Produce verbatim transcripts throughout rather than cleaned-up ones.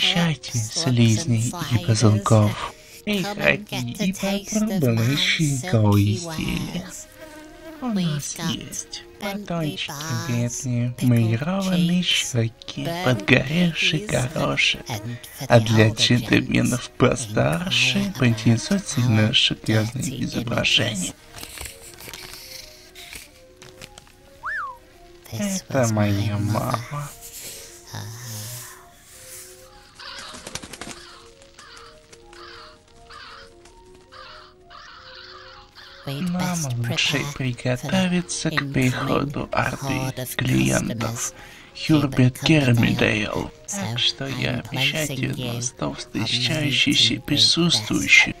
Замечайте слизней и позвонков. Приходи и попробуй щенкового изделия. У нас есть батончики ветные, маринованные щеки, подгоревший горошек. А для джентльменов постарше поинтересуются наши грязные изображения. Это моя мама. Нам лучше приготовиться к приходу орды клиентов Хьюберт Гермидейл, так что я обещаю вас то встречающийся и присутствующий.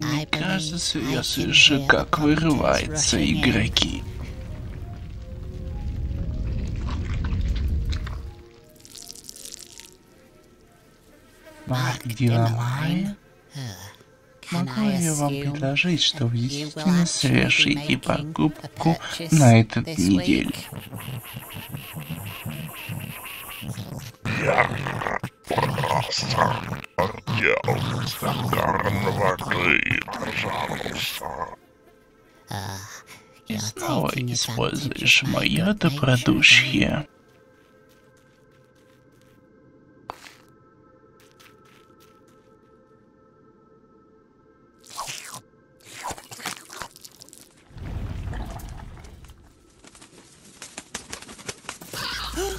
Мне кажется, я слышу, как вырываются игроки. Марк Диломайн? Могу я вам предложить, что вы действительно совершите покупку на эту неделю? Верно, пожалуйста. Отдел стандартного воды, пожалуйста. И снова используешь мое добродушье.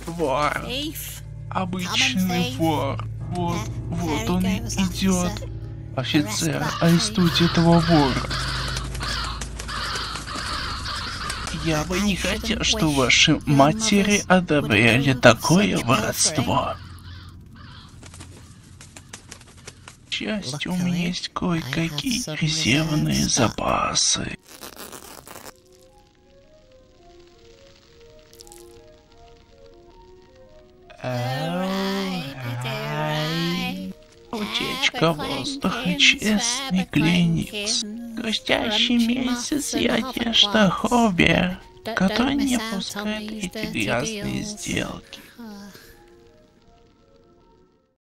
Вор. Обычный вор. Вот, вот он идет. Офицер, арестуйте этого вора. Я бы не хотел, что ваши матери одобряли такое воровство. К счастью, у меня есть кое-какие резервные запасы. Утечка воздуха, честный Клиникс. Густящий месяц и одежда хобби, который не пускает эти грязные сделки.